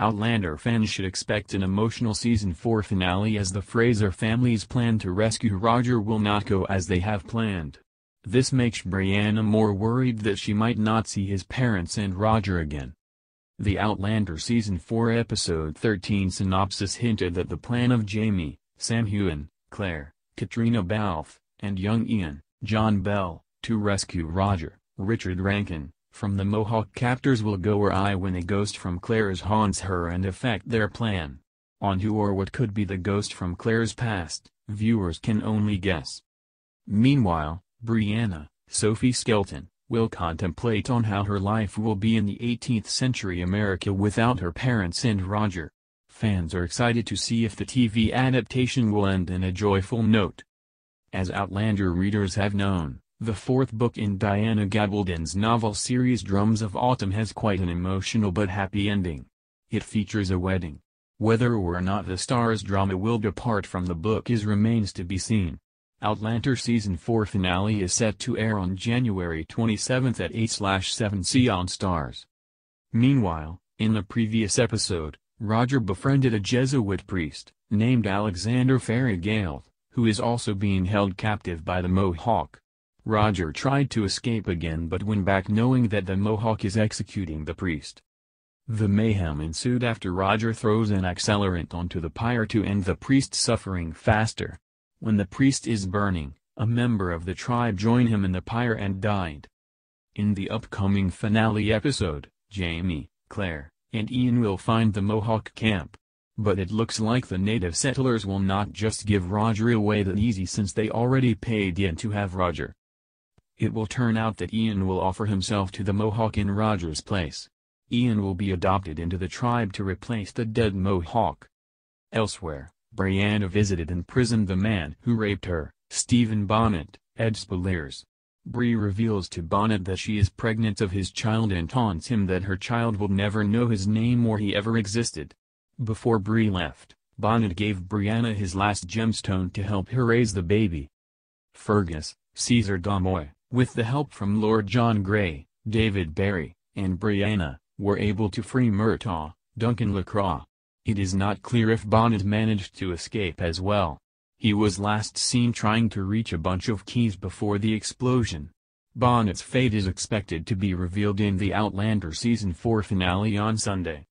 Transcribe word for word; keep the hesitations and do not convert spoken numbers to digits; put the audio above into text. Outlander fans should expect an emotional season four finale as the Fraser family's plan to rescue Roger will not go as they have planned. This makes Brianna more worried that she might not see his parents and Roger again. The Outlander season four episode thirteen synopsis hinted that the plan of Jamie, Sam Heughan, Claire, Katrina Balfe, and young Ian, John Bell, to rescue Roger, Richard Rankin, from the Mohawk captors will go awry when a ghost from Claire's haunts her and affect their plan. On who or what could be the ghost from Claire's past, viewers can only guess. Meanwhile, Brianna, Sophie Skelton, will contemplate on how her life will be in the eighteenth century America without her parents and Roger. Fans are excited to see if the T V adaptation will end on a joyful note. As Outlander readers have known, the fourth book in Diana Gabaldon's novel series Drums of Autumn has quite an emotional but happy ending. It features a wedding. Whether or not the star's drama will depart from the book is remains to be seen. Outlander season four finale is set to air on January twenty-seventh at eight slash seven C on Stars. Meanwhile, in a previous episode, Roger befriended a Jesuit priest, named Alexander Ferrigale, who is also being held captive by the Mohawk. Roger tried to escape again but went back knowing that the Mohawk is executing the priest. The mayhem ensued after Roger throws an accelerant onto the pyre to end the priest's suffering faster. When the priest is burning, a member of the tribe joined him in the pyre and died. In the upcoming finale episode, Jamie, Claire, and Ian will find the Mohawk camp. But it looks like the native settlers will not just give Roger away that easy since they already paid Ian to have Roger. It will turn out that Ian will offer himself to the Mohawk in Roger's place. Ian will be adopted into the tribe to replace the dead Mohawk. Elsewhere, Brianna visited and imprisoned the man who raped her, Stephen Bonnet, Ed Spilliers. Bree reveals to Bonnet that she is pregnant of his child and taunts him that her child will never know his name or he ever existed. Before Bree left, Bonnet gave Brianna his last gemstone to help her raise the baby. Fergus, Caesar Damoy, with the help from Lord John Grey, David Barry, and Brianna, were able to free Murtaugh, Duncan Lacroix. It is not clear if Bonnet managed to escape as well. He was last seen trying to reach a bunch of keys before the explosion. Bonnet's fate is expected to be revealed in the Outlander season four finale on Sunday.